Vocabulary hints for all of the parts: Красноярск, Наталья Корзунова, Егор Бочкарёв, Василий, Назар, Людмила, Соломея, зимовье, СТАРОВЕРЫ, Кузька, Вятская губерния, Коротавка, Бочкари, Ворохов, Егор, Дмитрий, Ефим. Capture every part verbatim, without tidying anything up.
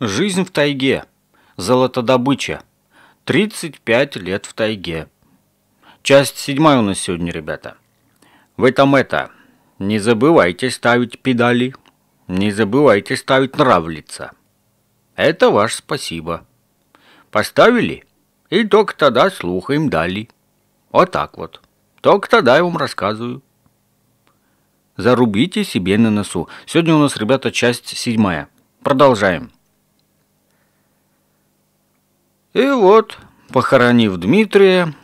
Жизнь в тайге. Золотодобыча. тридцать пять лет в тайге. Часть седьмая у нас сегодня, ребята. Вы там это, не забывайте ставить педали, не забывайте ставить нравится. Это ваше спасибо. Поставили, и только тогда слуха им дали. Вот так вот. Только тогда я вам рассказываю. Зарубите себе на носу. Сегодня у нас, ребята, часть седьмая. Продолжаем. И вот, похоронив Дмитрия,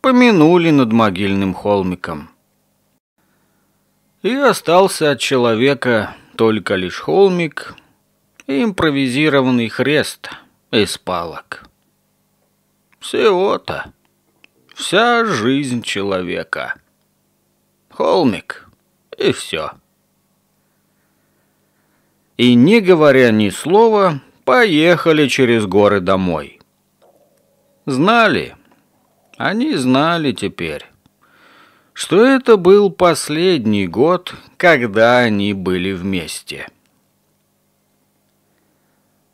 помянули над могильным холмиком. И остался от человека только лишь холмик и импровизированный хрест из палок. Всего-то. Вся жизнь человека. Холмик. И все. И, не говоря ни слова, поехали через горы домой. Знали, они знали теперь, что это был последний год, когда они были вместе.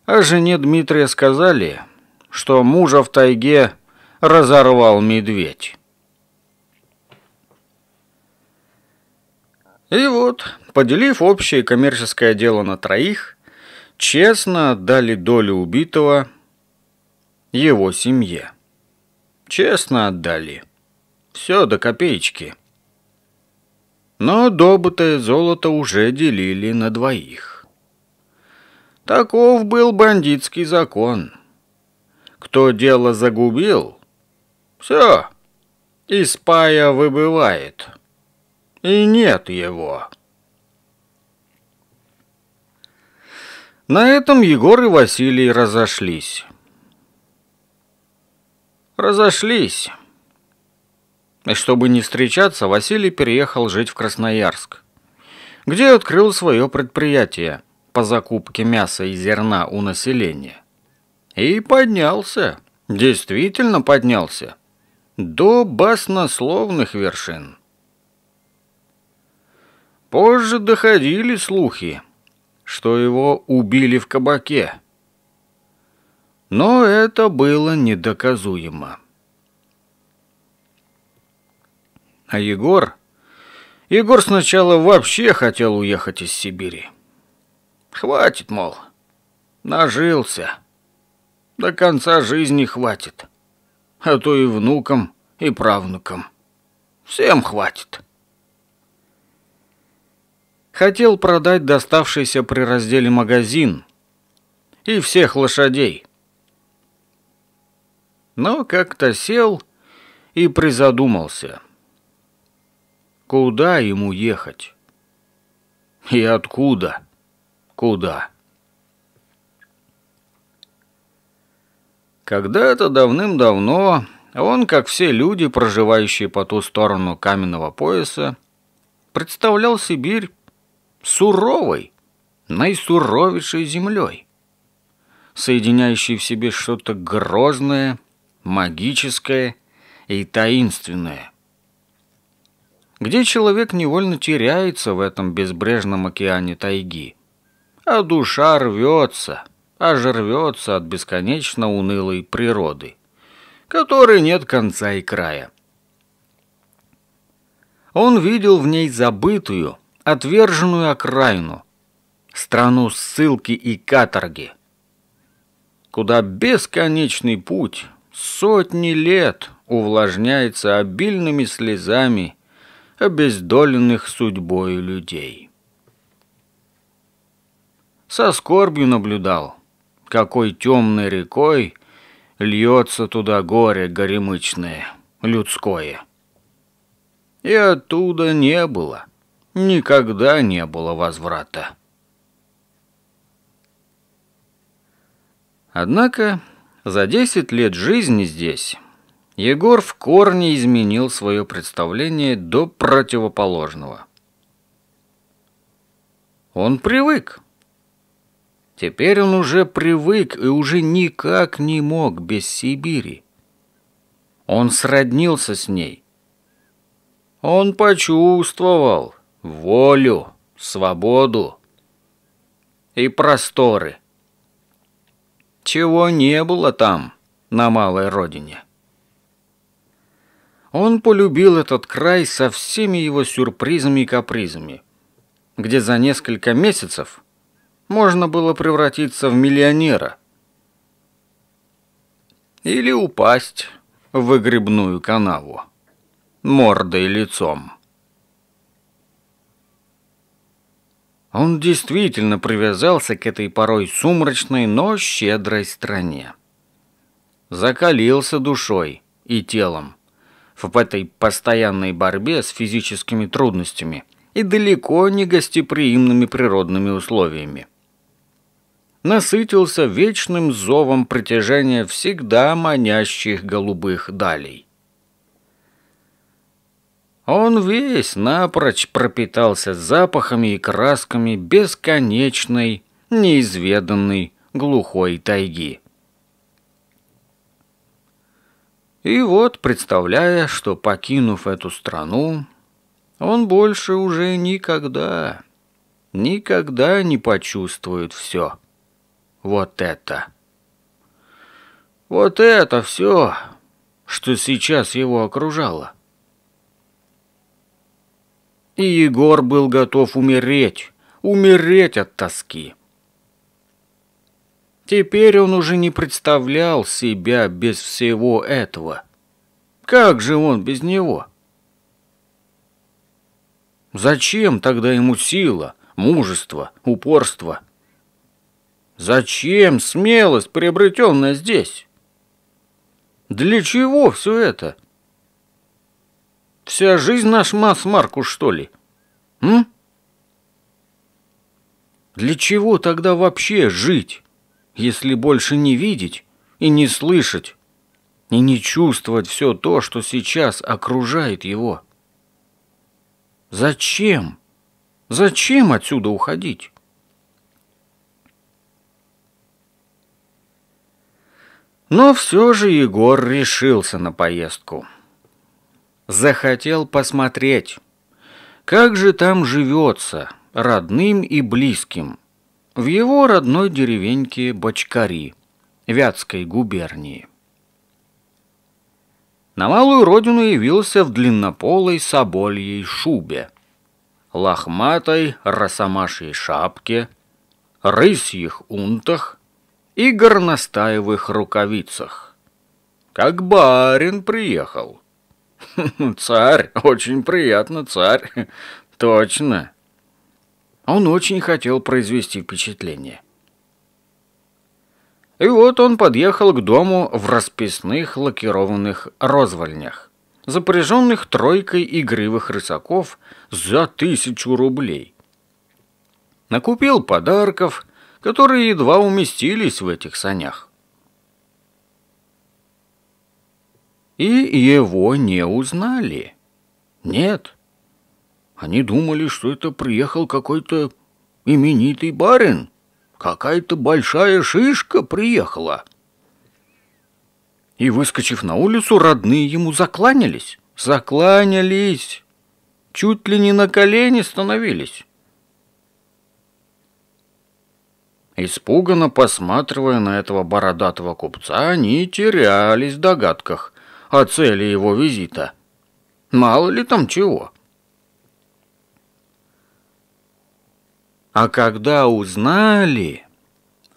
О жене Дмитрия сказали, что мужа в тайге разорвал медведь. И вот, поделив общее коммерческое дело на троих, честно отдали долю убитого его семье. Честно отдали. Все до копеечки. Но добытое золото уже делили на двоих. Таков был бандитский закон. Кто дело загубил, все, из пая выбывает. И нет его. На этом Егор и Василий разошлись. Разошлись. И чтобы не встречаться, Василий переехал жить в Красноярск, где открыл свое предприятие по закупке мяса и зерна у населения. И поднялся, действительно поднялся, до баснословных вершин. Позже доходили слухи, что его убили в кабаке. Но это было недоказуемо. А Егор... Егор сначала вообще хотел уехать из Сибири. Хватит, мол, нажился. До конца жизни хватит. А то и внукам, и правнукам. Всем хватит. Хотел продать доставшийся при разделе магазин и всех лошадей. Но как-то сел и призадумался. Куда ему ехать? И откуда? Куда? Когда-то давным-давно он, как все люди, проживающие по ту сторону каменного пояса, представлял Сибирь суровой, наисуровейшей землей, соединяющей в себе что-то грозное, магическое и таинственное, где человек невольно теряется в этом безбрежном океане тайги, а душа рвется, аж рвется от бесконечно унылой природы, которой нет конца и края. Он видел в ней забытую, отверженную окраину, страну ссылки и каторги, куда бесконечный путь сотни лет увлажняется обильными слезами обездоленных судьбой людей. Со скорбью наблюдал, какой темной рекой льется туда горе горемычное, людское. И оттуда не было. Никогда не было возврата. Однако за десять лет жизни здесь Егор в корне изменил свое представление до противоположного. Он привык. Теперь он уже привык и уже никак не мог без Сибири. Он сроднился с ней. Он почувствовал волю, свободу и просторы, чего не было там, на малой родине. Он полюбил этот край со всеми его сюрпризами и капризами, где за несколько месяцев можно было превратиться в миллионера или упасть в выгребную канаву мордой лицом. Он действительно привязался к этой порой сумрачной, но щедрой стране. Закалился душой и телом в этой постоянной борьбе с физическими трудностями и далеко не гостеприимными природными условиями. Насытился вечным зовом притяжения всегда манящих голубых далей. Он весь напрочь пропитался запахами и красками бесконечной, неизведанной, глухой тайги. И вот, представляя, что, покинув эту страну, он больше уже никогда, никогда не почувствует все. Вот это. Вот это все, что сейчас его окружало. И Егор был готов умереть, умереть от тоски. Теперь он уже не представлял себя без всего этого. Как же он без него? Зачем тогда ему сила, мужество, упорство? Зачем смелость, приобретенная здесь? Для чего все это? Вся жизнь наш масс-маркус, что ли? М? Для чего тогда вообще жить, если больше не видеть и не слышать, и не чувствовать все то, что сейчас окружает его? Зачем? Зачем отсюда уходить? Но все же Егор решился на поездку. Захотел посмотреть, как же там живется родным и близким в его родной деревеньке Бочкари, Вятской губернии. На малую родину явился в длиннополой собольей шубе, лохматой росомашей шапке, рысьих унтах и горностаевых рукавицах. Как барин приехал. Царь, очень приятно, царь. Точно. Он очень хотел произвести впечатление. И вот он подъехал к дому в расписных лакированных розвольнях, запряженных тройкой игривых рысаков за тысячу рублей. Накупил подарков, которые едва уместились в этих санях. И его не узнали. Нет. Они думали, что это приехал какой-то именитый барин. Какая-то большая шишка приехала. И, выскочив на улицу, родные ему закланялись. Закланялись. Чуть ли не на колени становились. Испуганно посматривая на этого бородатого купца, они терялись в догадках о цели его визита. Мало ли там чего. А когда узнали,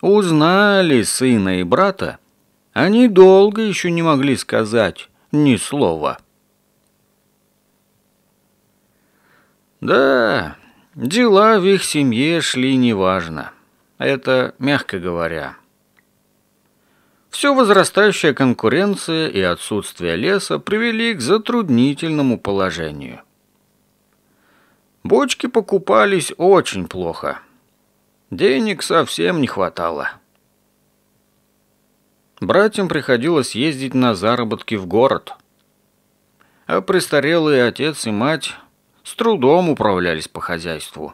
узнали сына и брата, они долго еще не могли сказать ни слова. Да, дела в их семье шли неважно. Это мягко говоря. Все возрастающая конкуренция и отсутствие леса привели к затруднительному положению. Бочки покупались очень плохо. Денег совсем не хватало. Братьям приходилось ездить на заработки в город. А престарелый отец и мать с трудом управлялись по хозяйству.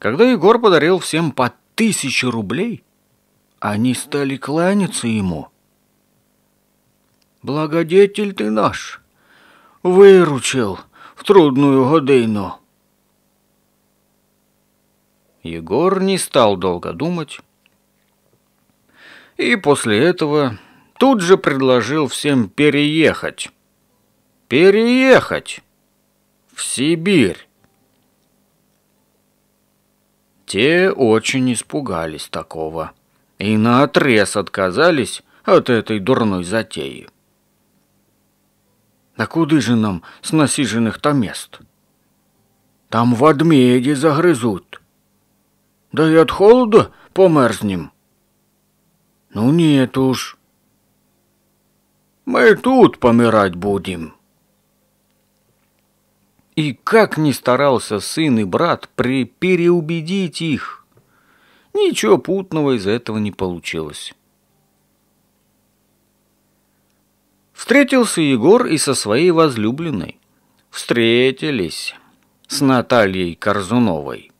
Когда Егор подарил всем по тысяче рублей, они стали кланяться ему. «Благодетель ты наш! Выручил в трудную годину!» Егор не стал долго думать и после этого тут же предложил всем переехать. Переехать в Сибирь. Те очень испугались такого и наотрез отказались от этой дурной затеи. А куды же нам с насиженных-то мест? Там в медведи загрызут. Да и от холода померзнем. Ну нет уж. Мы тут помирать будем. И как ни старался сын и брат при переубедить их, ничего путного из этого не получилось. Встретился Егор и со своей возлюбленной. Встретились с Натальей Корзуновой.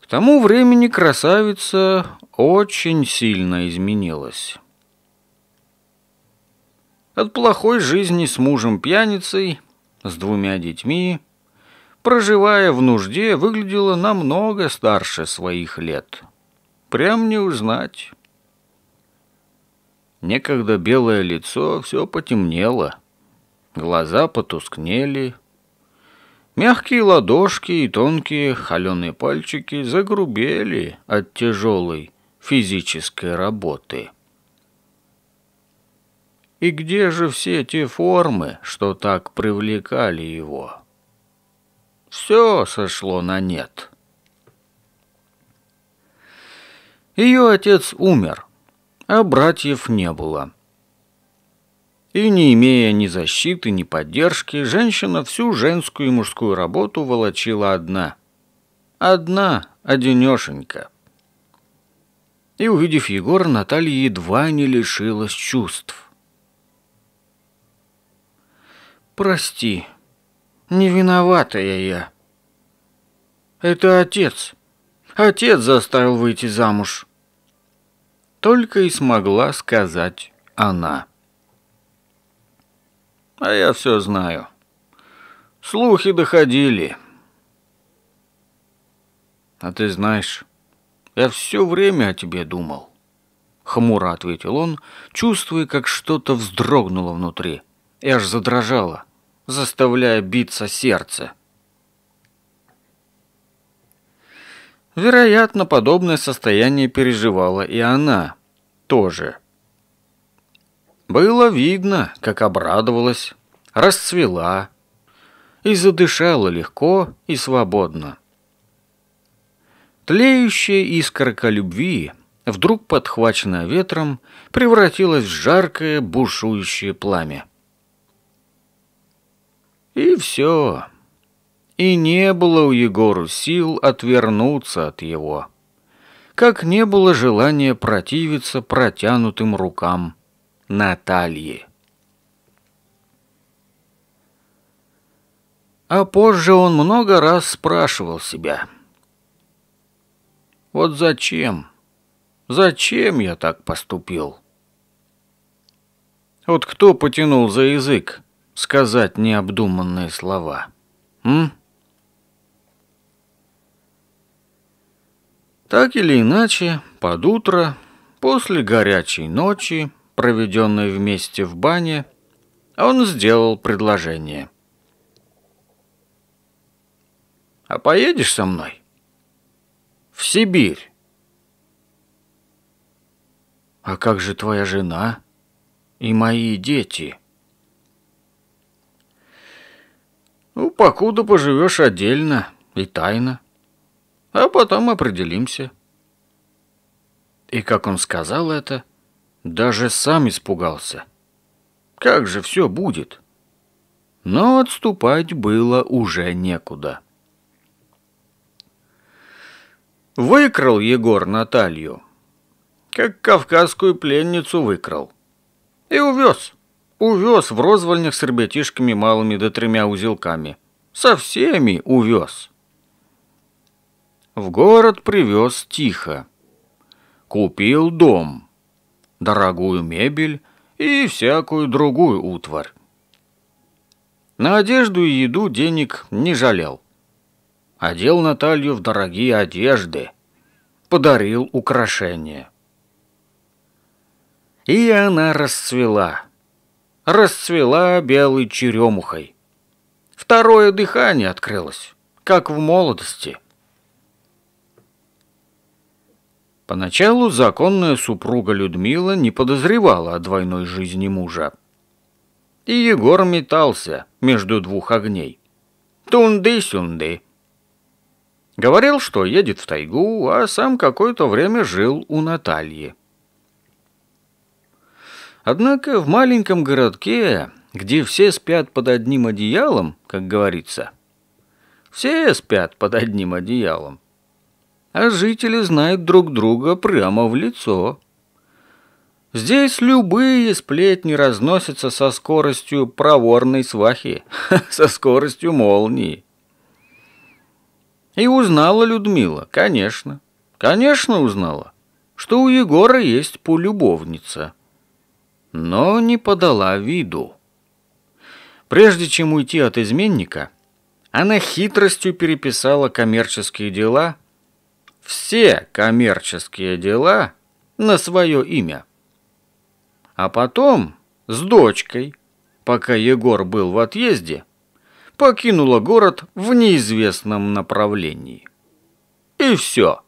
К тому времени красавица очень сильно изменилась. От плохой жизни с мужем-пьяницей, с двумя детьми, проживая в нужде, выглядела намного старше своих лет. Прям не узнать. Некогда белое лицо все потемнело, глаза потускнели, мягкие ладошки и тонкие холеные пальчики загрубели от тяжелой физической работы. И где же все те формы, что так привлекали его? Все сошло на нет. Ее отец умер, а братьев не было. И не имея ни защиты, ни поддержки, женщина всю женскую и мужскую работу волочила одна. Одна, одинешенька. И, увидев Егора, Наталья едва не лишилась чувств. «Прости, не виноватая я. Это отец. Отец заставил выйти замуж». Только и смогла сказать она. «А я все знаю. Слухи доходили. А ты знаешь, я все время о тебе думал», — хмуро ответил он, чувствуя, как что-то вздрогнуло внутри. И аж задрожала, заставляя биться сердце. Вероятно, подобное состояние переживала и она тоже. Было видно, как обрадовалась, расцвела и задышала легко и свободно. Тлеющая искорка любви, вдруг подхваченная ветром, превратилась в жаркое бушующее пламя. И все. И не было у Егора сил отвернуться от его, как не было желания противиться протянутым рукам Натальи. А позже он много раз спрашивал себя: вот зачем? Зачем я так поступил? Вот кто потянул за язык сказать необдуманные слова? М? Так или иначе, под утро, после горячей ночи, проведенной вместе в бане, он сделал предложение. «А поедешь со мной? В Сибирь». «А как же твоя жена и мои дети?» «Ну, покуда поживешь отдельно и тайно, а потом определимся». И как он сказал это, даже сам испугался. Как же все будет? Но отступать было уже некуда. Выкрал Егор Наталью, как кавказскую пленницу выкрал, и увез. Увез в розвальнях с ребятишками малыми да тремя узелками. Со всеми увез. В город привез тихо. Купил дом, дорогую мебель и всякую другую утварь. На одежду и еду денег не жалел. Одел Наталью в дорогие одежды. Подарил украшения. И она расцвела. Расцвела белой черемухой. Второе дыхание открылось, как в молодости. Поначалу законная супруга Людмила не подозревала о двойной жизни мужа. И Егор метался между двух огней. Тунды-сюнды. Говорил, что едет в тайгу, а сам какое-то время жил у Натальи. Однако в маленьком городке, где все спят под одним одеялом, как говорится, все спят под одним одеялом, а жители знают друг друга прямо в лицо. Здесь любые сплетни разносятся со скоростью проворной свахи, со скоростью молнии. И узнала Людмила, конечно, конечно узнала, что у Егора есть полюбовница, но не подала виду. Прежде чем уйти от изменника, она хитростью переписала коммерческие дела, все коммерческие дела на свое имя. А потом с дочкой, пока Егор был в отъезде, покинула город в неизвестном направлении. И все.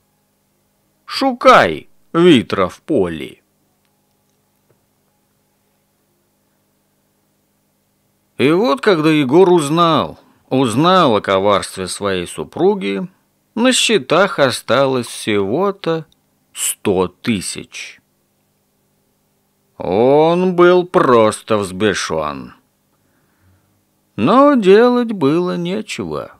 Шукай ветра в поле. И вот, когда Егор узнал, узнал о коварстве своей супруги, на счетах осталось всего-то сто тысяч. Он был просто взбешен. Но делать было нечего.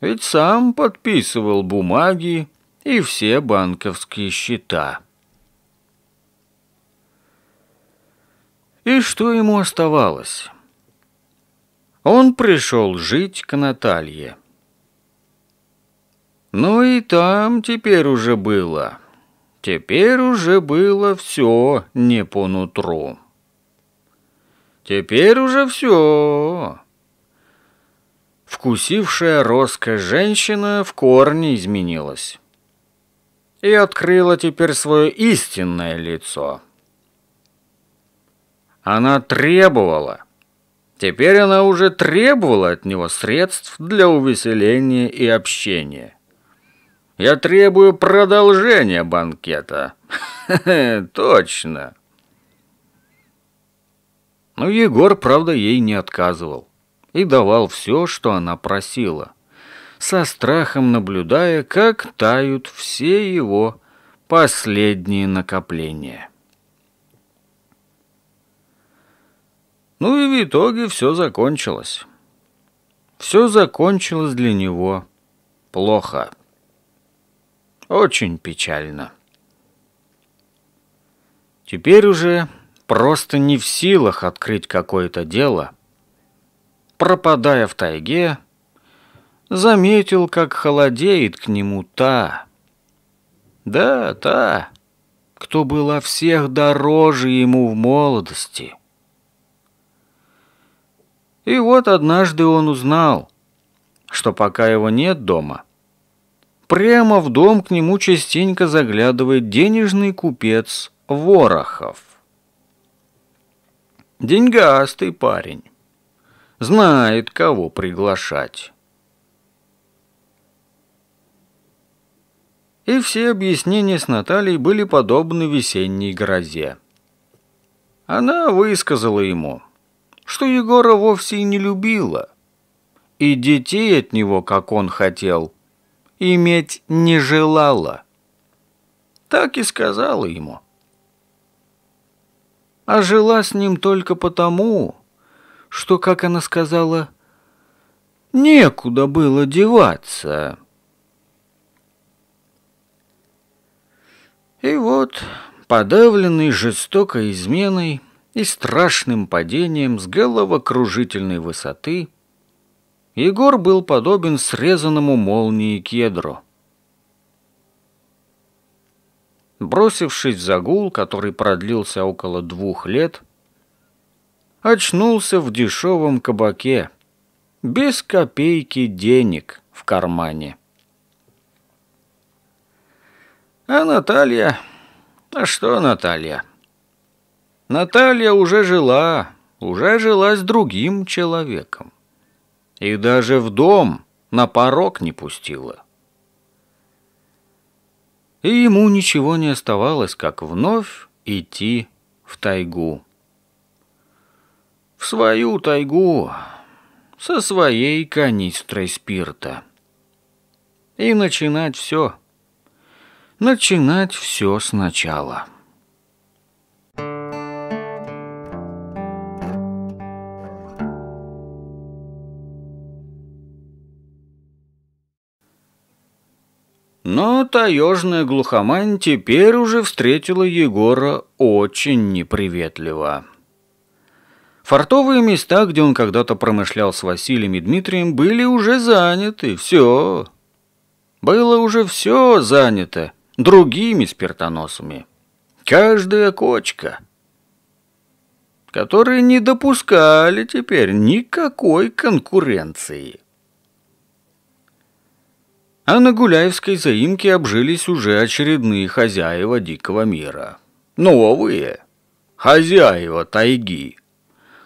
Ведь сам подписывал бумаги и все банковские счета. И что ему оставалось? Он пришел жить к Наталье. Ну и там теперь уже было. Теперь уже было все не по нутру. Теперь уже все. Вкусившая роскошь женщина в корне изменилась. И открыла теперь свое истинное лицо. Она требовала. Теперь она уже требовала от него средств для увеселения и общения. Я требую продолжения банкета. Точно. Но Егор, правда, ей не отказывал и давал все, что она просила, со страхом наблюдая, как тают все его последние накопления. Ну и в итоге все закончилось. Все закончилось для него плохо. Очень печально. Теперь уже... просто не в силах открыть какое-то дело, пропадая в тайге, заметил, как холодеет к нему та, да, та, кто была всех дороже ему в молодости. И вот однажды он узнал, что пока его нет дома, прямо в дом к нему частенько заглядывает денежный купец Ворохов. Деньгастый парень. Знает, кого приглашать. И все объяснения с Натальей были подобны весенней грозе. Она высказала ему, что Егора вовсе и не любила, и детей от него, как он хотел, иметь не желала. Так и сказала ему. А жила с ним только потому, что, как она сказала, некуда было деваться. И вот, подавленный жестокой изменой и страшным падением с головокружительной высоты, Егор был подобен срезанному молнией кедру. Бросившись в загул, который продлился около двух лет, очнулся в дешевом кабаке, без копейки денег в кармане. А Наталья, А что, Наталья? Наталья уже жила, уже жила с другим человеком. И даже в дом на порог не пустила. И ему ничего не оставалось, как вновь идти в тайгу. В свою тайгу со своей канистрой спирта. И начинать все. Начинать все сначала. Но таежная глухомань теперь уже встретила Егора очень неприветливо. Фортовые места, где он когда-то промышлял с Василием и Дмитрием, были уже заняты, все. Было уже все занято другими спиртоносами. Каждая кочка, которые не допускали теперь никакой конкуренции. А на Гуляевской заимке обжились уже очередные хозяева дикого мира. Новые хозяева тайги,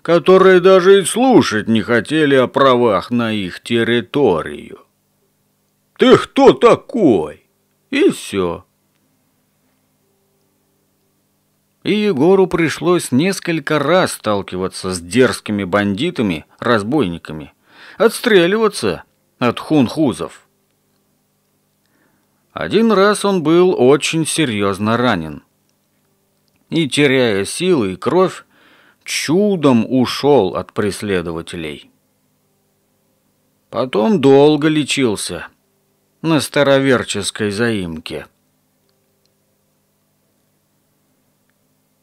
которые даже и слушать не хотели о правах на их территорию. «Ты кто такой?» И все. И Егору пришлось несколько раз сталкиваться с дерзкими бандитами, разбойниками, отстреливаться от хунхузов. Один раз он был очень серьезно ранен. И, теряя силы и кровь, чудом ушел от преследователей. Потом долго лечился на староверческой заимке.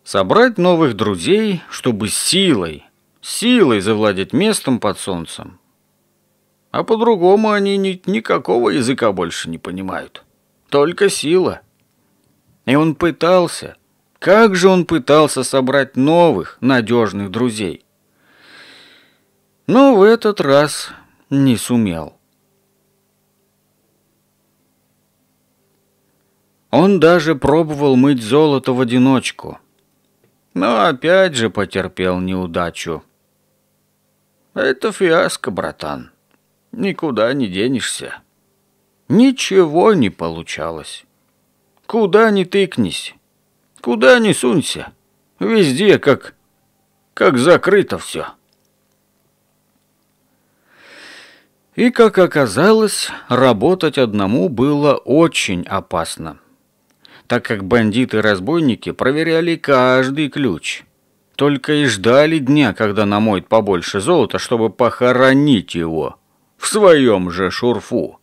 Собрать новых друзей, чтобы силой, силой завладеть местом под солнцем. А по-другому они ни, никакого языка больше не понимают. Только сила. И он пытался. Как же он пытался собрать новых, надежных друзей. Но в этот раз не сумел. Он даже пробовал мыть золото в одиночку. Но опять же потерпел неудачу. Это фиаско, братан. Никуда не денешься. Ничего не получалось. Куда ни тыкнись, куда ни сунься, везде как, как закрыто все. И, как оказалось, работать одному было очень опасно, так как бандиты и разбойники проверяли каждый ключ, только и ждали дня, когда намоет побольше золота, чтобы похоронить его в своем же шурфу.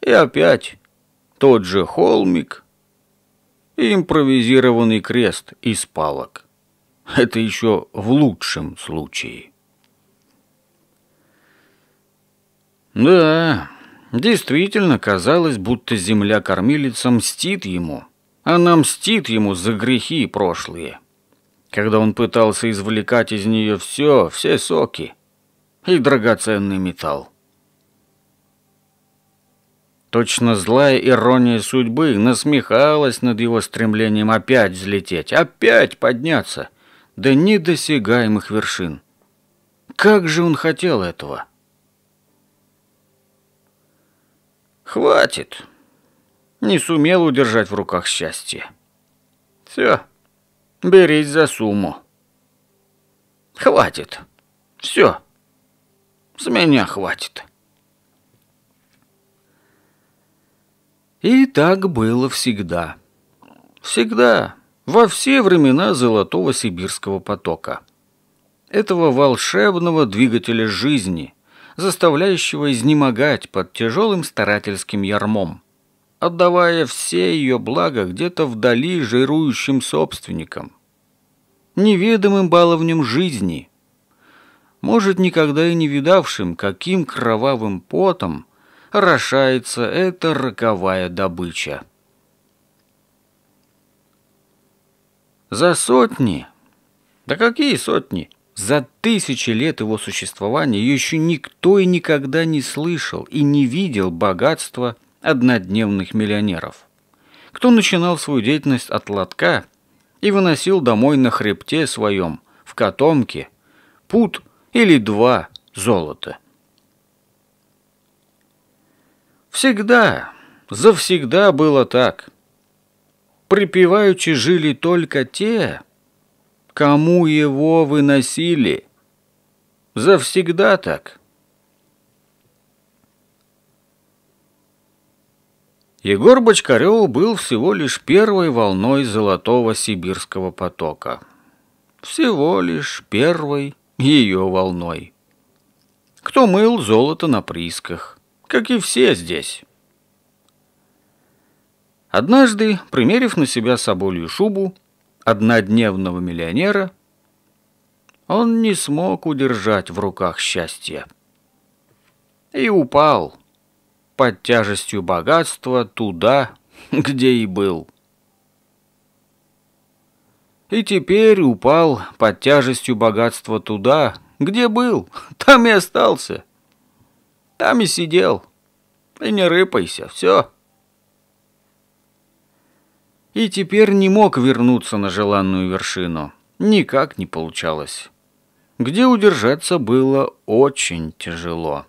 И опять тот же холмик и импровизированный крест из палок. Это еще в лучшем случае. Да, действительно казалось, будто земля-кормилица мстит ему. Она мстит ему за грехи прошлые, когда он пытался извлекать из нее все, все соки и драгоценный металл. Точно злая ирония судьбы насмехалась над его стремлением опять взлететь, опять подняться до недосягаемых вершин. Как же он хотел этого! Хватит! Не сумел удержать в руках счастье. Все, берись за сумму. Хватит! Все, с меня хватит! И так было всегда. Всегда, во все времена золотого сибирского потока. Этого волшебного двигателя жизни, заставляющего изнемогать под тяжелым старательским ярмом, отдавая все ее блага где-то вдали жирующим собственникам, неведомым баловням жизни, может, никогда и не видавшим, каким кровавым потом орошается эта роковая добыча. За сотни, да какие сотни, за тысячи лет его существования еще никто и никогда не слышал и не видел богатства однодневных миллионеров, кто начинал свою деятельность от лотка и выносил домой на хребте своем, в котомке, пуд или два золота. Всегда, завсегда было так. Припеваючи жили только те, кому его выносили. Завсегда так. Егор Бочкарёв был всего лишь первой волной золотого сибирского потока. Всего лишь первой ее волной. Кто мыл золото на приисках, как и все здесь. Однажды, примерив на себя соболью шубу однодневного миллионера, он не смог удержать в руках счастье и упал под тяжестью богатства туда, где и был. И теперь упал под тяжестью богатства туда, где был, там и остался, там и сидел, и не рыпайся, все. И теперь не мог вернуться на желанную вершину, никак не получалось. Где удержаться было очень тяжело.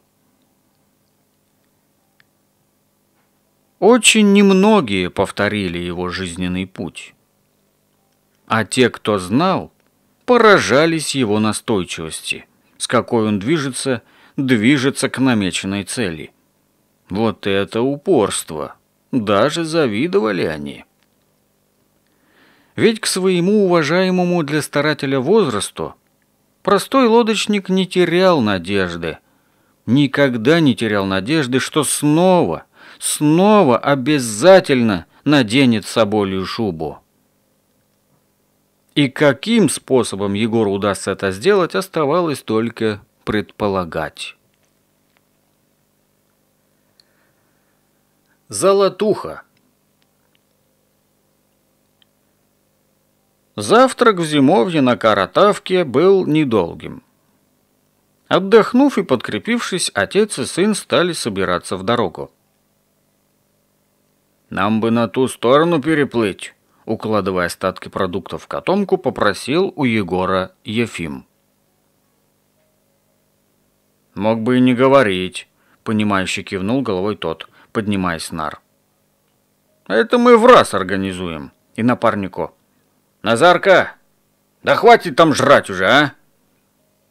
Очень немногие повторили его жизненный путь. А те, кто знал, поражались его настойчивости, с какой он движется, движется к намеченной цели. Вот это упорство! Даже завидовали они. Ведь к своему уважаемому для старателя возрасту простой лодочник не терял надежды, никогда не терял надежды, что снова, снова обязательно наденет соболью шубу. И каким способом Егору удастся это сделать, оставалось только предполагать. Золотуха. Завтрак в зимовье на Коротавке был недолгим. Отдохнув и подкрепившись, отец и сын стали собираться в дорогу. «Нам бы на ту сторону переплыть», — укладывая остатки продуктов в котомку, попросил у Егора Ефим. «Мог бы и не говорить», — понимающе кивнул головой тот, поднимая снар. «Это мы в раз организуем». И напарнику: «Назарка, да хватит там жрать уже, а!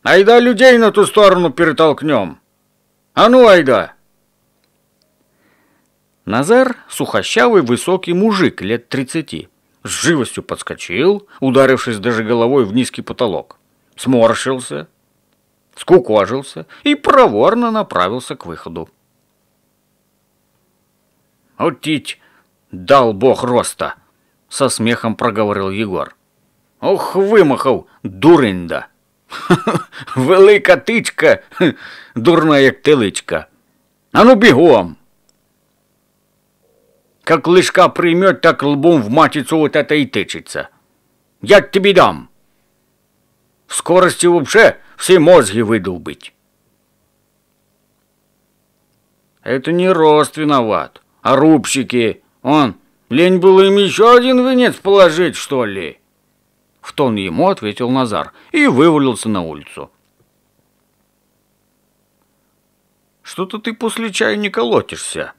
Айда людей на ту сторону перетолкнем! А ну, айда!» Назар, сухощавый высокий мужик лет тридцати, с живостью подскочил, ударившись даже головой в низкий потолок, сморщился, скукожился и проворно направился к выходу. «Утить дал бог роста!» — со смехом проговорил Егор. «Ох, вымахал, дурень-да! Велика тычка, дурна як тиличка! А ну бегом! Как лыжка приймет, так лбом в матицу вот это и тычется. Я тебе дам! В скорости вообще все мозги выдолбить!» «Это не рост виноват, а рубщики, он... лень было им еще один венец положить, что ли?» В тон ему ответил Назар и вывалился на улицу. «Что-то ты после чая не колотишься.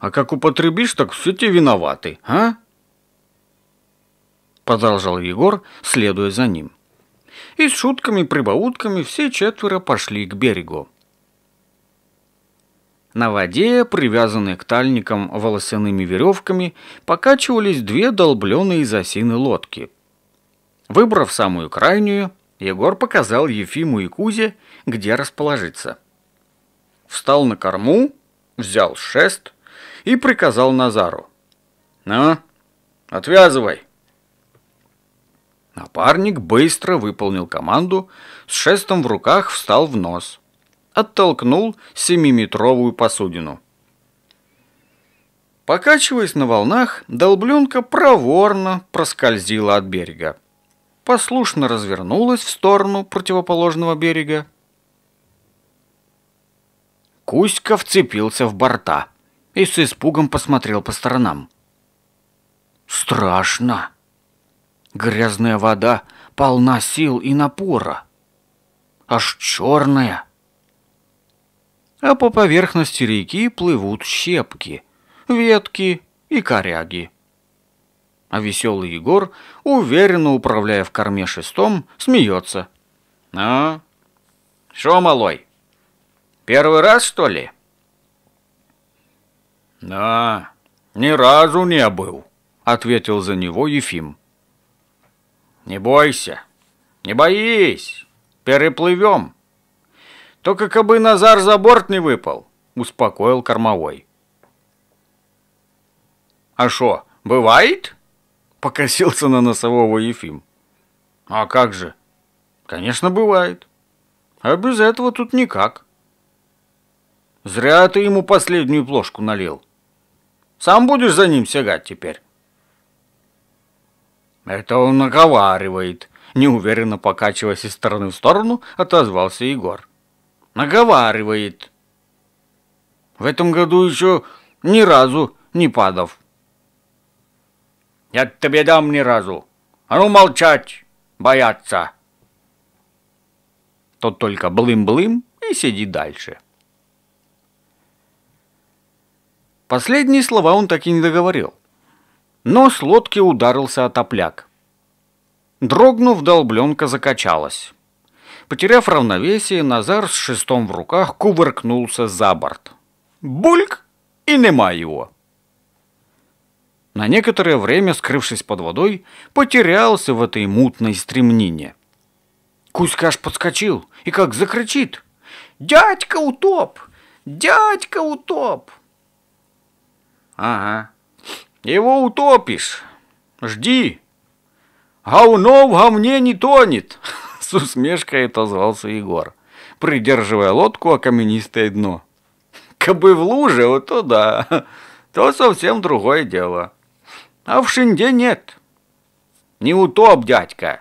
А как употребишь, так все те виноваты, а?» Продолжал Егор, следуя за ним. И с шутками-прибаутками все четверо пошли к берегу. На воде, привязанные к тальникам волосяными веревками, покачивались две долбленные из осины лодки. Выбрав самую крайнюю, Егор показал Ефиму и Кузе, где расположиться. Встал на корму, взял шест и приказал Назару: «Ну, отвязывай!» Напарник быстро выполнил команду, с шестом в руках встал в нос, оттолкнул семиметровую посудину. Покачиваясь на волнах, долбленка проворно проскользила от берега, послушно развернулась в сторону противоположного берега. Кузька вцепился в борта и с испугом посмотрел по сторонам. страшно. Грязная вода полна сил и напора, аж черная. А по поверхности реки плывут щепки, ветки и коряги. А веселый Егор, уверенно управляя в корме шестом, смеется. А? Шо, малой? Первый раз, что ли? Да, ни разу не был, ответил за него Ефим. Не бойся, не боись, переплывем. Только кабы Назар за борт не выпал, успокоил кормовой. А шо, бывает? Покосился на носового Ефим. А как же? Конечно, бывает. А без этого тут никак. Зря ты ему последнюю плошку налил. Сам будешь за ним сягать теперь. Это он наговаривает. Неуверенно покачиваясь из стороны в сторону, отозвался Егор. Наговаривает. В этом году еще ни разу не падав. Я тебе дам ни разу. А ну молчать, бояться. Тот только блым-блым и сиди дальше. Последние слова он так и не договорил. Но с лодки ударился отопляк. Дрогнув, долбленка закачалась. Потеряв равновесие, Назар с шестом в руках кувыркнулся за борт. Бульк! И нема его. На некоторое время, скрывшись под водой, потерялся в этой мутной стремнине. Кузька аж подскочил и как закричит: «Дядька утоп! Дядька утоп!» «Ага, его утопишь! Жди! Говно в говне не тонет!» С усмешкой отозвался Егор, придерживая лодку о каменистое дно. «Кабы в луже, вот то да, то совсем другое дело. А в шинде нет. Не утоп, дядька.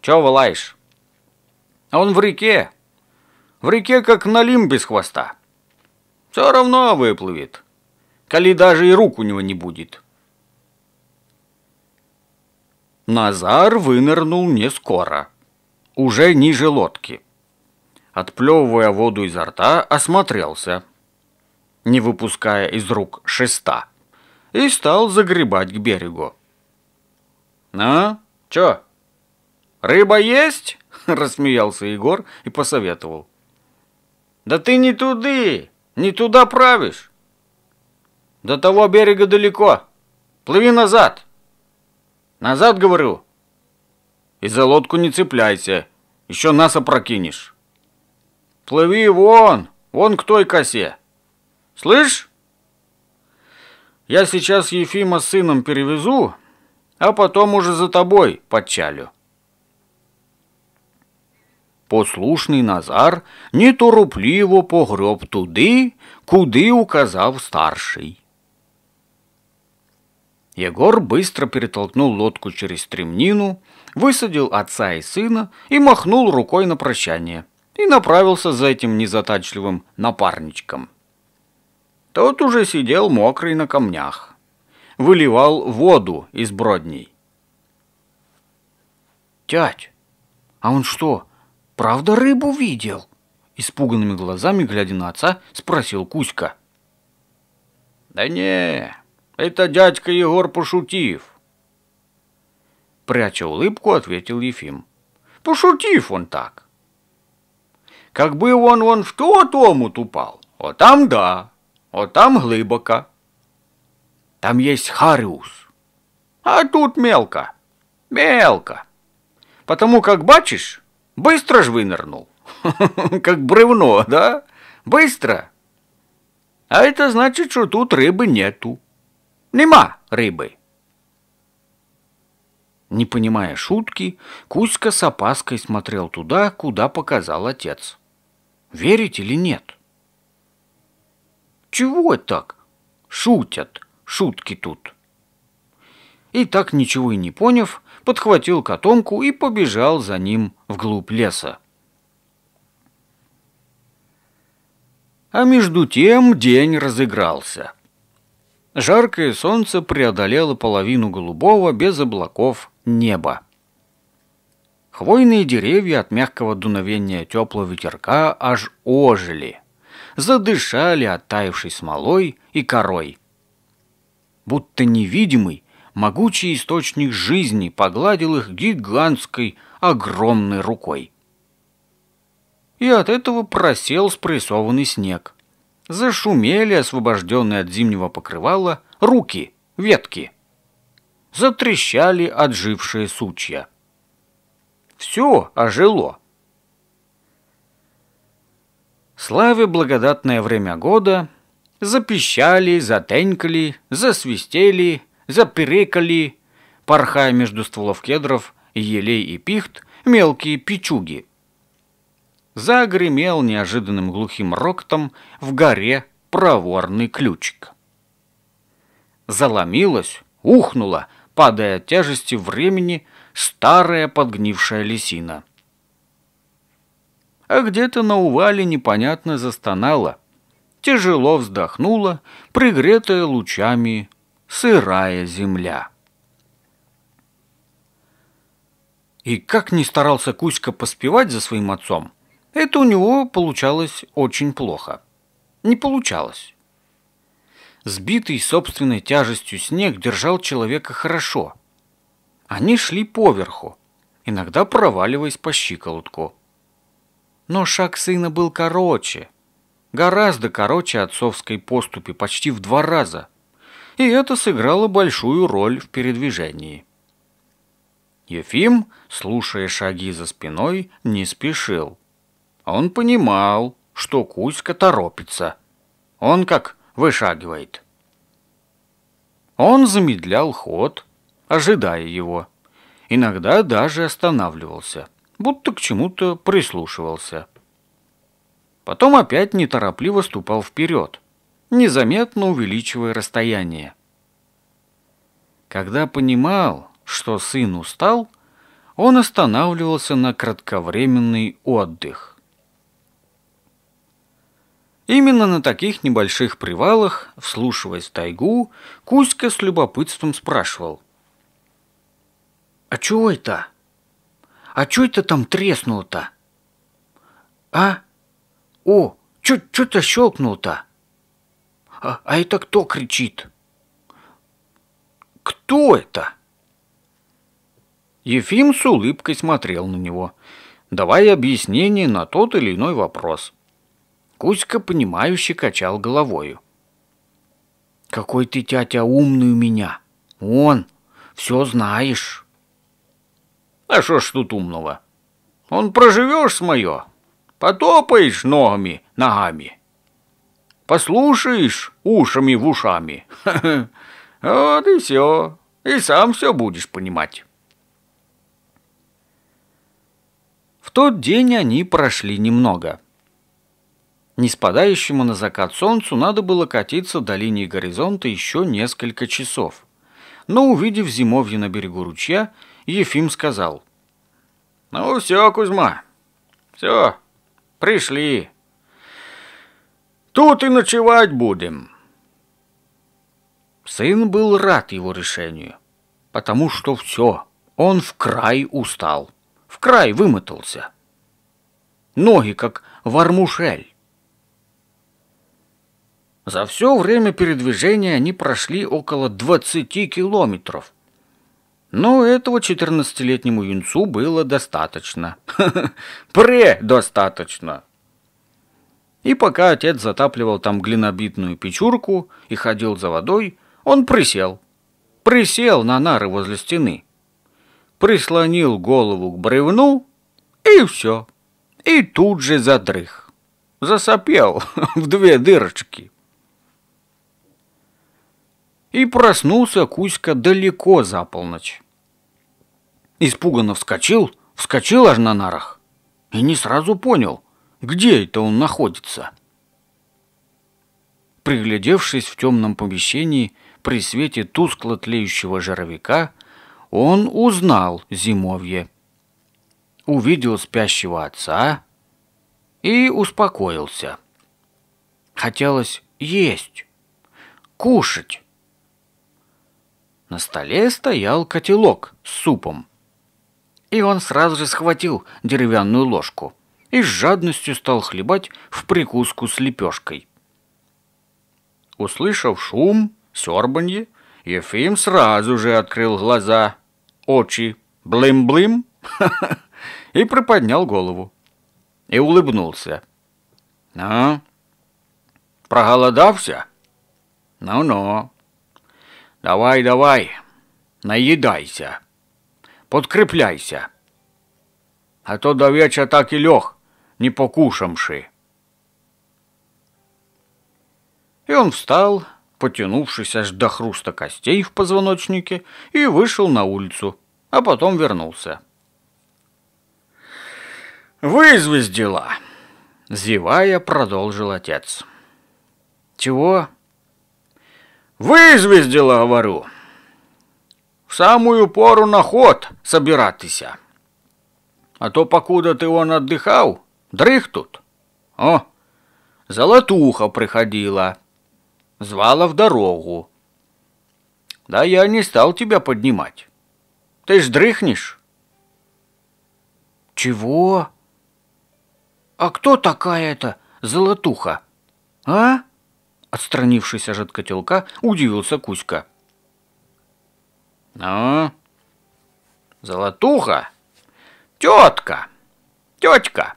Чё вылаешь? Он в реке. В реке, как налим без хвоста. Все равно выплывет. Коли даже и рук у него не будет». Назар вынырнул не скоро. Уже ниже лодки. Отплевывая воду изо рта, осмотрелся, не выпуская из рук шеста, и стал загребать к берегу. «А? Чё? Рыба есть?» — рассмеялся Егор и посоветовал. «Да ты не туды, не туда правишь. До того берега далеко. Плыви назад. Назад, говорю. И за лодку не цепляйся, еще нас опрокинешь. Плыви вон, вон к той косе. Слышь? Я сейчас Ефима с сыном перевезу, а потом уже за тобой подчалю». Послушный Назар неторопливо погреб туди, куди указав старший. Егор быстро перетолкнул лодку через стремнину, высадил отца и сына и махнул рукой на прощание и направился за этим незатачливым напарничком. Тот уже сидел мокрый на камнях, выливал воду из бродней. «Тять, а он что, правда рыбу видел?» — испуганными глазами, глядя на отца, спросил Кузька. «Да не, это дядька Егор пошутив», — пряча улыбку, ответил Ефим. «Пошутив он так. Как бы он вон в тот омут упал, о там да, о там глыбоко. Там есть хариус. А тут мелко, мелко. Потому как, бачишь, быстро ж вынырнул. Как бревно, да? Быстро. А это значит, что тут рыбы нету. Нема рыбы». Не понимая шутки, Кузька с опаской смотрел туда, куда показал отец. Верить или нет? Чего так шутят шутки тут? И так ничего и не поняв, подхватил котомку и побежал за ним вглубь леса. А между тем день разыгрался. Жаркое солнце преодолело половину голубого, без облаков, неба. Хвойные деревья от мягкого дуновения теплого ветерка аж ожили, задышали оттаившей смолой и корой. Будто невидимый, могучий источник жизни погладил их гигантской, огромной рукой. И от этого просел спрессованный снег. Зашумели, освобожденные от зимнего покрывала, руки, ветки. Затрещали отжившие сучья. Все ожило. Славе благодатное время года, запищали, затенькали, засвистели, запирекали, порхая между стволов кедров, елей и пихт, мелкие пичуги. Загремел неожиданным глухим роктом в горе проворный ключик. Заломилась, ухнула, падая от тяжести времени, старая подгнившая лисина. А где-то на увале непонятно застонала, тяжело вздохнула, пригретая лучами сырая земля. И как ни старался Кузька поспевать за своим отцом, это у него получалось очень плохо. Не получалось. Сбитый собственной тяжестью снег держал человека хорошо. Они шли поверху, иногда проваливаясь по щиколотку. Но шаг сына был короче, гораздо короче отцовской поступи, почти в два раза. И это сыграло большую роль в передвижении. Ефим, слушая шаги за спиной, не спешил. Он понимал, что Кузька торопится. Он как вышагивает. Он замедлял ход, ожидая его. Иногда даже останавливался, будто к чему-то прислушивался. Потом опять неторопливо ступал вперед, незаметно увеличивая расстояние. Когда понимал, что сын устал, он останавливался на кратковременный отдых. Именно на таких небольших привалах, вслушиваясь в тайгу, Кузька с любопытством спрашивал. «А чё это? А чё это там треснуло-то? А? О, чё, чё-то щелкнуло-то? А, а это кто кричит? Кто это?» Ефим с улыбкой смотрел на него, давая объяснение на тот или иной вопрос. Кузька, понимающе качал головою. «Какой ты, тятя, умный у меня! Он, все знаешь!» «А что ж тут умного? Он проживешь с моё, потопаешь ногами, ногами, послушаешь ушами в ушами, вот и все, и сам все будешь понимать». В тот день они прошли немного. Неспадающему на закат солнцу надо было катиться до линии горизонта еще несколько часов. Но, увидев зимовье на берегу ручья, Ефим сказал. «Ну все, Кузьма, все, пришли. Тут и ночевать будем». Сын был рад его решению, потому что все, он вкрай устал, вкрай вымотался. Ноги как вармушель. За все время передвижения они прошли около двадцати километров. Но этого четырнадцатилетнему юнцу было достаточно. Предостаточно. И пока отец затапливал там глинобитную печурку и ходил за водой, он присел. Присел на нары возле стены. Прислонил голову к бревну, и все. И тут же задрых. Засопел в две дырочки. И проснулся Кузька далеко за полночь. Испуганно вскочил, вскочил аж на нарах. И не сразу понял, где это он находится. Приглядевшись в темном помещении при свете тускло тлеющего жаровика, он узнал зимовье. Увидел спящего отца и успокоился. Хотелось есть, кушать. На столе стоял котелок с супом. И он сразу же схватил деревянную ложку и с жадностью стал хлебать в прикуску с лепешкой. Услышав шум, сёрбанье, Ефим сразу же открыл глаза, очи, блым-блым, и приподнял голову. И улыбнулся. «Ну, проголодався? Ну-ну. Давай, давай, наедайся, подкрепляйся. А то до вечера так и лег, не покушамши». И он встал, потянувшись аж до хруста костей в позвоночнике, и вышел на улицу, а потом вернулся. «Вызвездила!» — зевая, продолжил отец. «Чего?» «Вызвездила, говорю! В самую пору на ход собиратися. А то, покуда ты он отдыхал, дрых тут. О, золотуха приходила, звала в дорогу. Да я не стал тебя поднимать. Ты ж дрыхнешь». «Чего? А кто такая эта золотуха? А?» Отстранившись от котелка, удивился Кузька. «Ну, золотуха? Тетка! Тетка,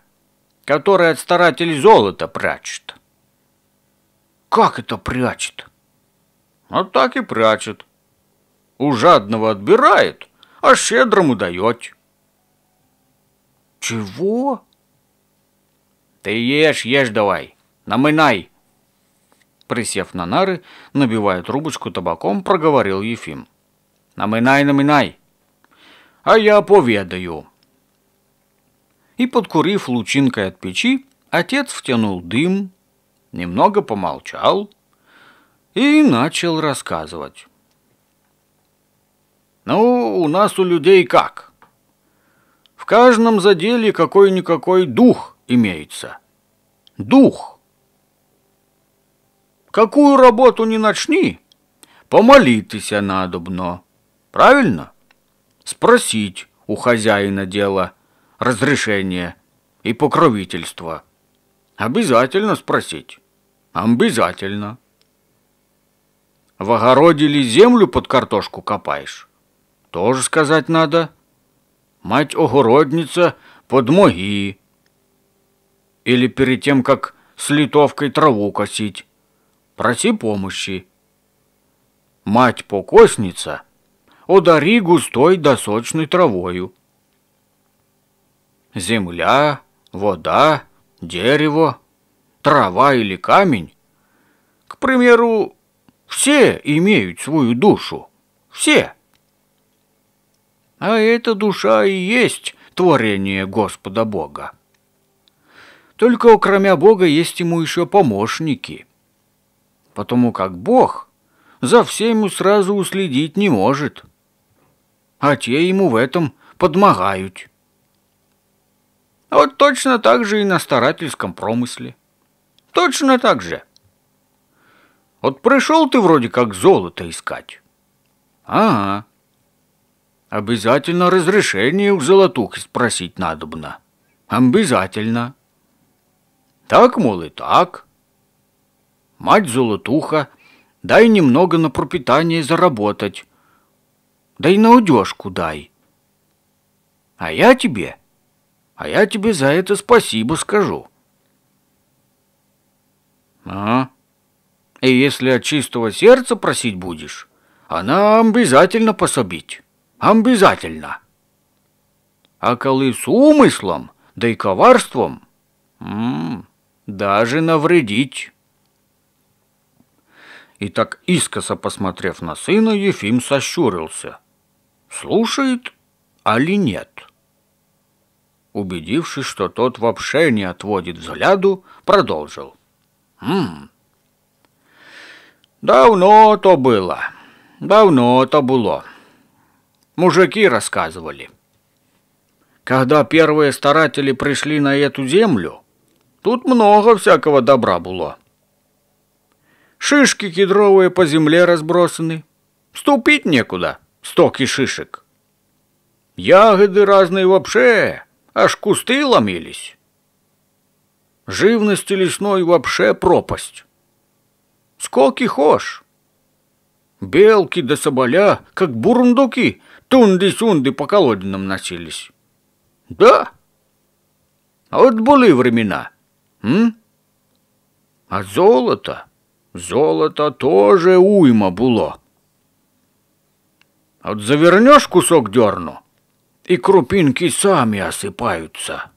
которая от старателей золото прячет». «Как это прячет?» «Вот так и прячет. У жадного отбирает, а щедрому дает». «Чего?» «Ты ешь, ешь давай, намынай!» Присев на нары, набивая трубочку табаком, проговорил Ефим. «Наминай, наминай, а я поведаю». И, подкурив лучинкой от печи, отец втянул дым, немного помолчал и начал рассказывать. «Ну, у нас у людей как? В каждом заделе какой-никакой дух имеется. Дух! Какую работу ни начни, помолитися надобно. Правильно? Спросить у хозяина дела разрешение и покровительство. Обязательно спросить. Обязательно. В огороде ли землю под картошку копаешь? Тоже сказать надо. Мать-огородница, подмоги. Или перед тем, как с литовкой траву косить, проси помощи. Мать-покосница, одари густой да сочной травою. Земля, вода, дерево, трава или камень, к примеру, все имеют свою душу. Все. А эта душа и есть творение Господа Бога. Только кроме Бога есть ему еще помощники, потому как Бог за всеми сразу уследить не может, а те ему в этом подмогают. Вот точно так же и на старательском промысле. Точно так же. Вот пришел ты вроде как золото искать. Ага. Обязательно разрешение у золотухи спросить надобно. Обязательно. Так, мол, и так. Мать-золотуха, дай немного на пропитание заработать, да и на одежку дай. А я тебе, а я тебе за это спасибо скажу. А, и если от чистого сердца просить будешь, она обязательно пособить, обязательно. А коли с умыслом, да и коварством, м-м, даже навредить». И так искоса посмотрев на сына, Ефим сощурился. Слушает, али нет? Убедившись, что тот вообще не отводит взгляду, продолжил. «М-м. Давно то было, давно то было. Мужики рассказывали. Когда первые старатели пришли на эту землю, тут много всякого добра было. Шишки кедровые по земле разбросаны, ступить некуда, стоки шишек. Ягоды разные вообще, аж кусты ломились. Живности лесной вообще пропасть. Сколки хошь. Белки да соболя, как бурундуки, тунды-сунды по колодинам носились. Да. А вот были времена. М? А золото? Золото тоже уйма было. А вот завернешь кусок дерну, и крупинки сами осыпаются.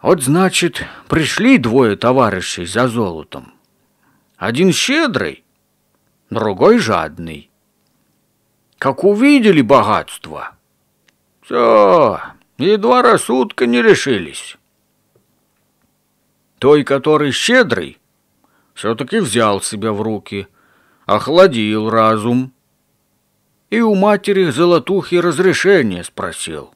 Вот, значит, пришли двое товарищей за золотом. Один щедрый, другой жадный. Как увидели богатство, все, едва рассудка не решились. Той, который щедрый, все-таки взял себя в руки, охладил разум и у матери золотухи разрешение спросил.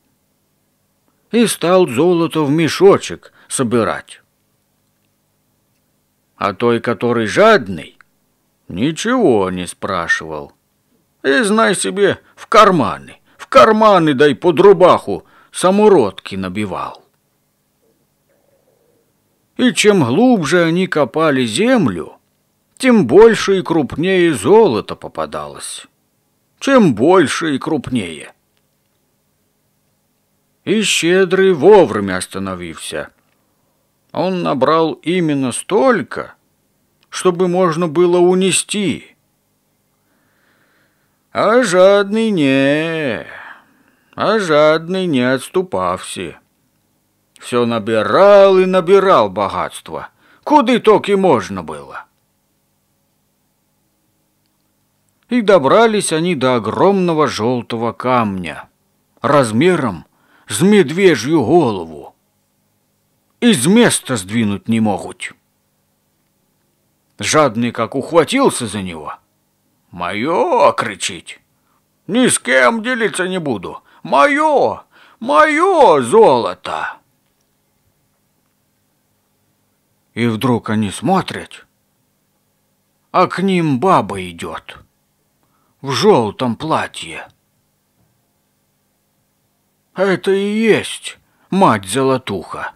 И стал золото в мешочек собирать. А той, который жадный, ничего не спрашивал. И, знай себе, в карманы, в карманы, дай под рубаху, самородки набивал. И чем глубже они копали землю, тем больше и крупнее золото попадалось. Чем больше и крупнее. И щедрый вовремя остановился. Он набрал именно столько, чтобы можно было унести. А жадный не, а жадный не отступався. Все набирал и набирал богатство, куды только можно было. И добрались они до огромного желтого камня, размером с медвежью голову. И с места сдвинуть не могут. Жадный как ухватился за него. «Мое!» — кричит. «Ни с кем делиться не буду. Мое! Мое золото!» И вдруг они смотрят, а к ним баба идет в желтом платье. Это и есть мать-золотуха.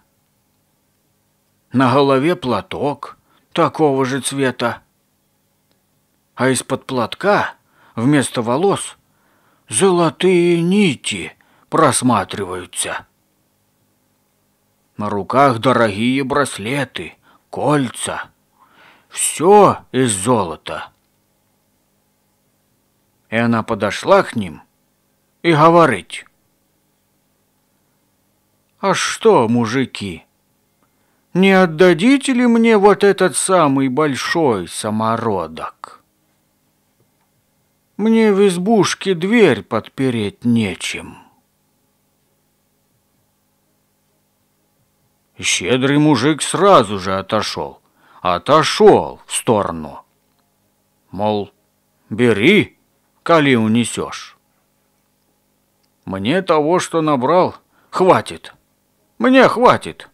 На голове платок такого же цвета, а из-под платка вместо волос золотые нити просматриваются. На руках дорогие браслеты, кольца. Все из золота. И она подошла к ним и говорит: «А что, мужики, не отдадите ли мне вот этот самый большой самородок? Мне в избушке дверь подпереть нечем». Щедрый мужик сразу же отошел, отошел в сторону. Мол, бери, коли унесешь. Мне того, что набрал, хватит. Мне хватит.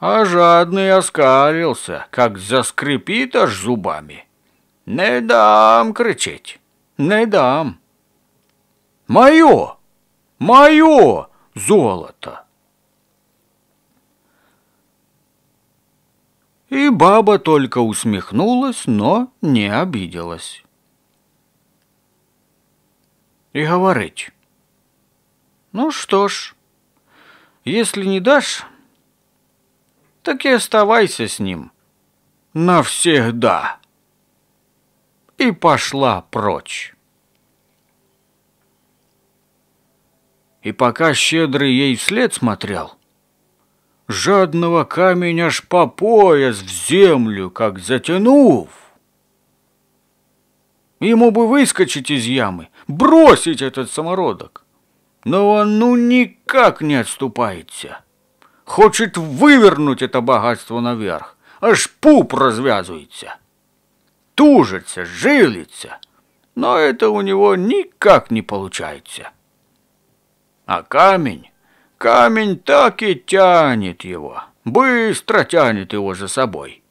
А жадный оскалился, как заскрипит аж зубами. «Не дам!» — кричит. «Не дам! Мое! Мое золото!» И баба только усмехнулась, но не обиделась. И говорит: «Ну что ж, если не дашь, так и оставайся с ним навсегда». И пошла прочь. И пока щедрый ей вслед смотрел, жадного камень аж по пояс в землю как затянув. Ему бы выскочить из ямы, бросить этот самородок. Но он ну никак не отступается. Хочет вывернуть это богатство наверх. Аж пуп развязывается. Тужится, жилится. Но это у него никак не получается. А камень, камень так и тянет его. Быстро тянет его за собой.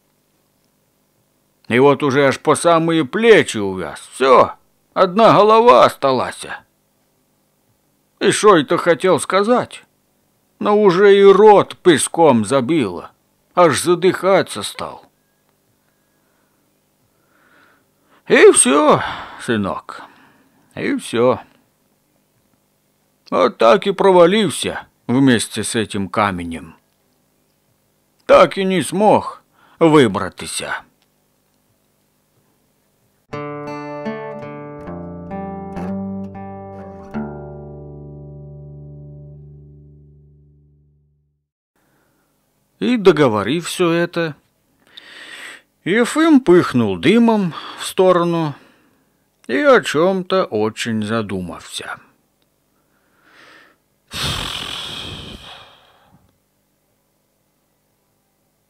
И вот уже аж по самые плечи увяз. Все, одна голова осталась. И шо это хотел сказать? Но уже и рот песком забило. Аж задыхаться стал. И все, сынок, и все. Вот так и провалился вместе с этим каменем. Так и не смог выбратися. И договорив все это, Ефим пыхнул дымом в сторону и о чем-то очень задумался.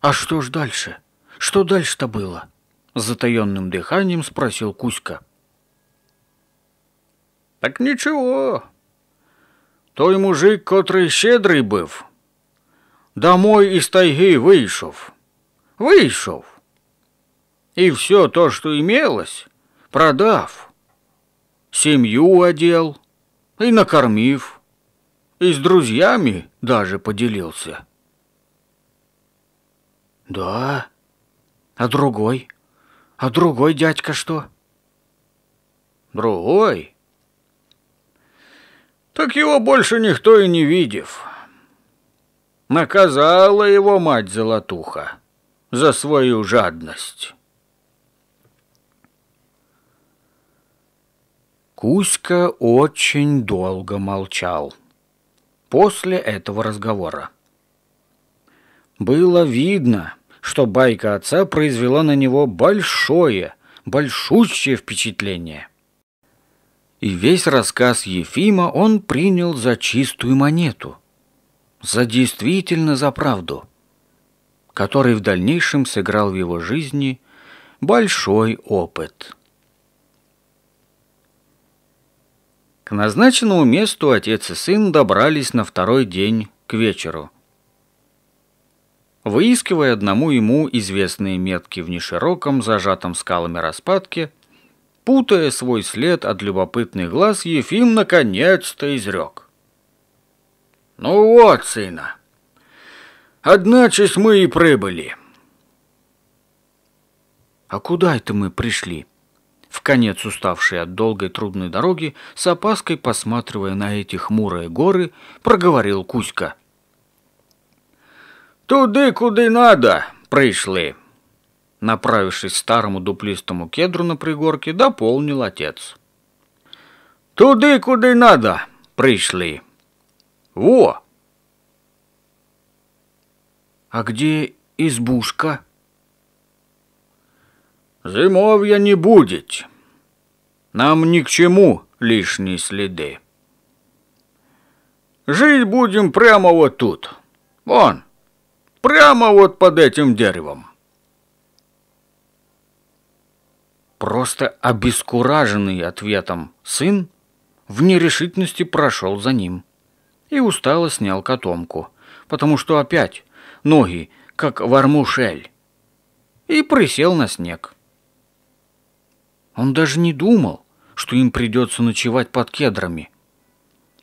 «А что ж дальше? Что дальше-то было?» — с затаенным дыханием спросил Кузька. «Так ничего. Той мужик, который щедрый был, домой из тайги вышел. Вышел. И все то, что имелось, продав. Семью одел и накормив. И с друзьями даже поделился». «Да? А другой? А другой дядька что?» «Другой? Так его больше никто и не видев. Наказала его мать Золотуха за свою жадность». Кузька очень долго молчал после этого разговора. Было видно, что байка отца произвела на него большое, большущее впечатление. И весь рассказ Ефима он принял за чистую монету, за действительно за правду, который в дальнейшем сыграл в его жизни большой опыт. К назначенному месту отец и сын добрались на второй день к вечеру. Выискивая одному ему известные метки в нешироком, зажатом скалами распадке, путая свой след от любопытных глаз, Ефим наконец-то изрек: «Ну вот, сына, одначе мы и прибыли». «А куда это мы пришли?» Вконец уставший от долгой трудной дороги, с опаской посматривая на эти хмурые горы, проговорил Кузька. «Туды, куды надо, пришли!» Направившись к старому дуплистому кедру на пригорке, дополнил отец. «Туды, куды надо, пришли! Во!» «А где избушка?» «Зимовья не будет. Нам ни к чему лишние следы. Жить будем прямо вот тут. Вон! Прямо вот под этим деревом». Просто обескураженный ответом сын в нерешительности прошел за ним и устало снял котомку, потому что опять ноги, как вармушель, и присел на снег. Он даже не думал, что им придется ночевать под кедрами.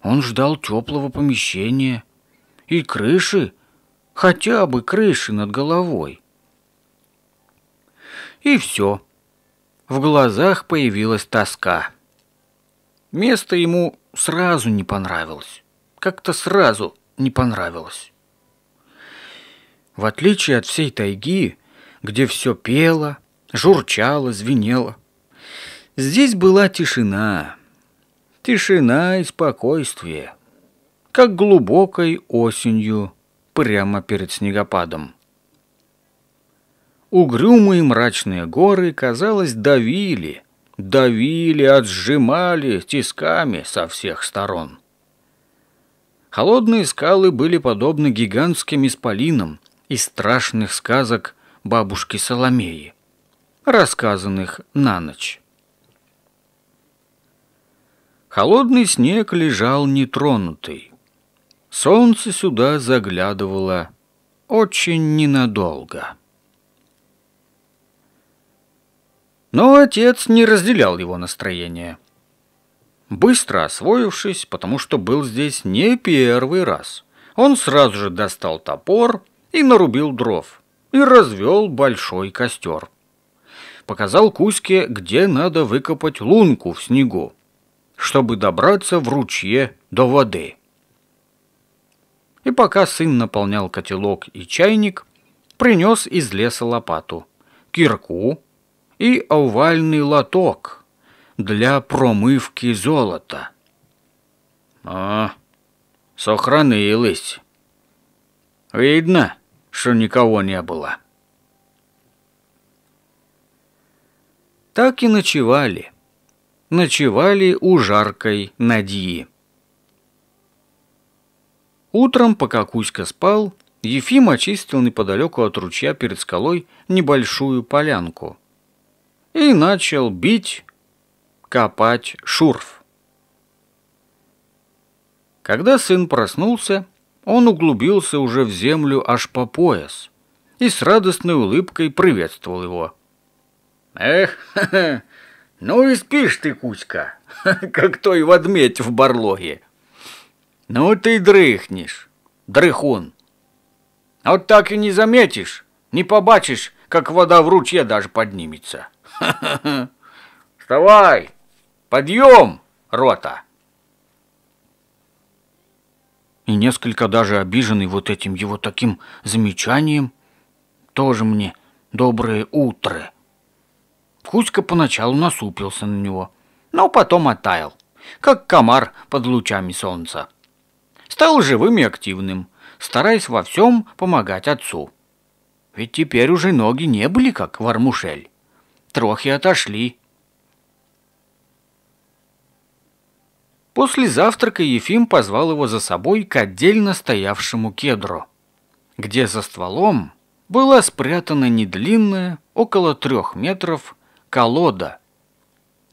Он ждал теплого помещения и крыши, хотя бы крыши над головой. И все. В глазах появилась тоска. Место ему сразу не понравилось. Как-то сразу не понравилось. В отличие от всей тайги, где все пело, журчало, звенело, здесь была тишина. Тишина и спокойствие, как глубокой осенью прямо перед снегопадом. Угрюмые мрачные горы, казалось, давили, давили, отжимали тисками со всех сторон. Холодные скалы были подобны гигантским исполинам из страшных сказок бабушки Соломеи, рассказанных на ночь. Холодный снег лежал нетронутый. Солнце сюда заглядывало очень ненадолго. Но отец не разделял его настроение. Быстро освоившись, потому что был здесь не первый раз, он сразу же достал топор и нарубил дров, и развел большой костер. Показал Кузьке, где надо выкопать лунку в снегу, чтобы добраться в ручье до воды. И пока сын наполнял котелок и чайник, принес из леса лопату, кирку и овальный лоток для промывки золота. А, сохранилось. Видно, что никого не было. Так и ночевали. Ночевали у жаркой Надьи. Утром, пока Кузька спал, Ефим очистил неподалеку от ручья перед скалой небольшую полянку и начал бить, копать шурф. Когда сын проснулся, он углубился уже в землю аж по пояс и с радостной улыбкой приветствовал его. «Эх, ха-ха, ну и спишь ты, Кузька, как той ведмедь в барлоге. Ну ты дрыхнешь, дрыхун. А вот так и не заметишь, не побачишь, как вода в ручье даже поднимется. Ха-ха-ха. Вставай, подъем, рота!» И несколько даже обиженный вот этим его таким замечанием, тоже мне доброе утро. Кузька поначалу насупился на него, но потом оттаял, как комар под лучами солнца. Стал живым и активным, стараясь во всем помогать отцу. Ведь теперь уже ноги не были как вармушель. Трохи отошли. После завтрака Ефим позвал его за собой к отдельно стоявшему кедру, где за стволом была спрятана недлинная, около трех метров, колода.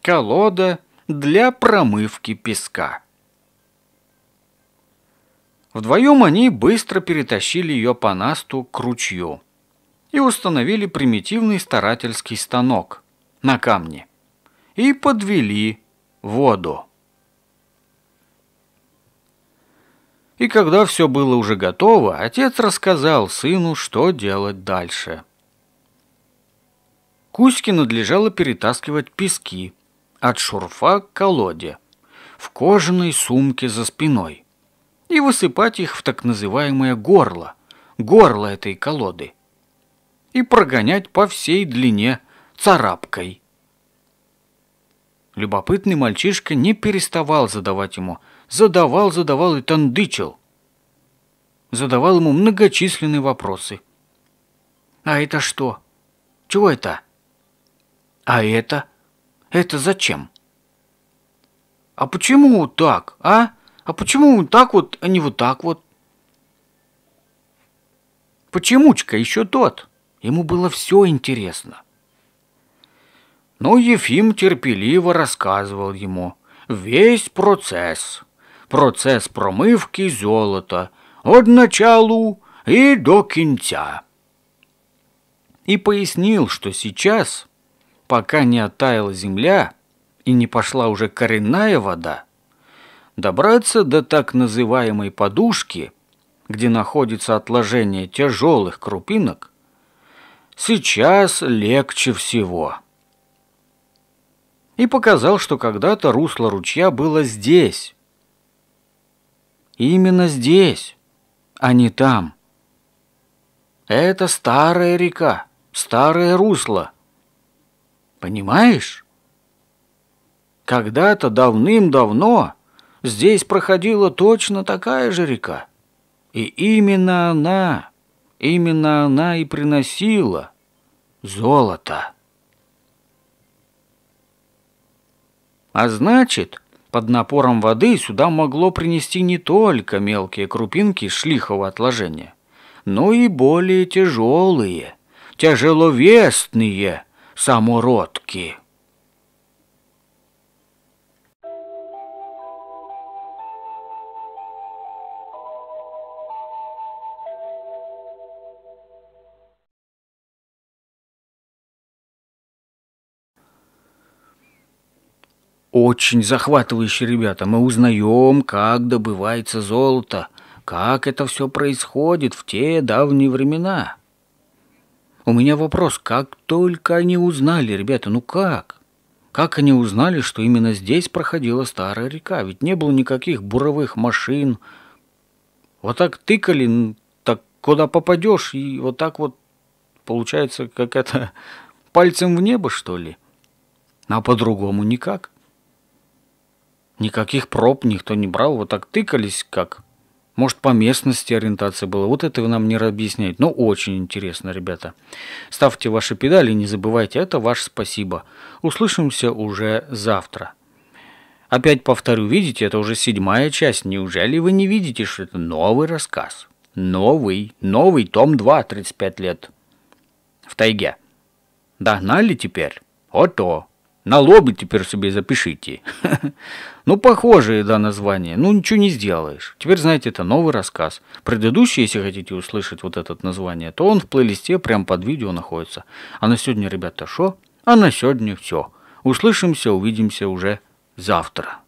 Колода для промывки песка. Вдвоем они быстро перетащили ее по насту к ручью и установили примитивный старательский станок на камне и подвели воду. И когда все было уже готово, отец рассказал сыну, что делать дальше. Кузьке надлежало перетаскивать пески от шурфа к колоде в кожаной сумке за спиной и высыпать их в так называемое горло, горло этой колоды, и прогонять по всей длине царапкой. Любопытный мальчишка не переставал задавать ему, задавал, задавал и тандычил, задавал ему многочисленные вопросы. «А это что? Чего это? А это? Это зачем? А почему так, а? А почему вот так вот, а не вот так вот?» Почемучка еще тот. Ему было все интересно. Но Ефим терпеливо рассказывал ему весь процесс. Процесс промывки золота от начала и до конца. И пояснил, что сейчас, пока не оттаяла земля и не пошла уже коренная вода, добраться до так называемой подушки, где находится отложение тяжелых крупинок, сейчас легче всего. И показал, что когда-то русло ручья было здесь. Именно здесь, а не там. Это старая река, старое русло. Понимаешь? Когда-то давным-давно здесь проходила точно такая же река. И именно она, именно она и приносила золото. А значит, под напором воды сюда могло принести не только мелкие крупинки шлихового отложения, но и более тяжелые, тяжеловесные самородки. Очень захватывающие ребята. Мы узнаем, как добывается золото, как это все происходит в те давние времена. У меня вопрос, как только они узнали, ребята, ну как? Как они узнали, что именно здесь проходила старая река? Ведь не было никаких буровых машин. Вот так тыкали, так куда попадешь, и вот так вот получается, как это, пальцем в небо, что ли? А по-другому никак. Никаких проб никто не брал, вот так тыкались как. Может, по местности ориентация была. Вот это нам не объясняет. Но очень интересно, ребята. Ставьте ваши педали, не забывайте. Это ваше спасибо. Услышимся уже завтра. Опять повторю, видите, это уже седьмая часть. Неужели вы не видите, что это новый рассказ? Новый, новый том два, тридцать пять лет. В тайге. Догнали теперь? О-то. На лобе теперь себе запишите. Ну, похожие, да, название. Ну, ничего не сделаешь. Теперь, знаете, это новый рассказ. Предыдущий, если хотите услышать вот это название, то он в плейлисте прям под видео находится. А на сегодня, ребята, шо? А на сегодня все. Услышимся, увидимся уже завтра.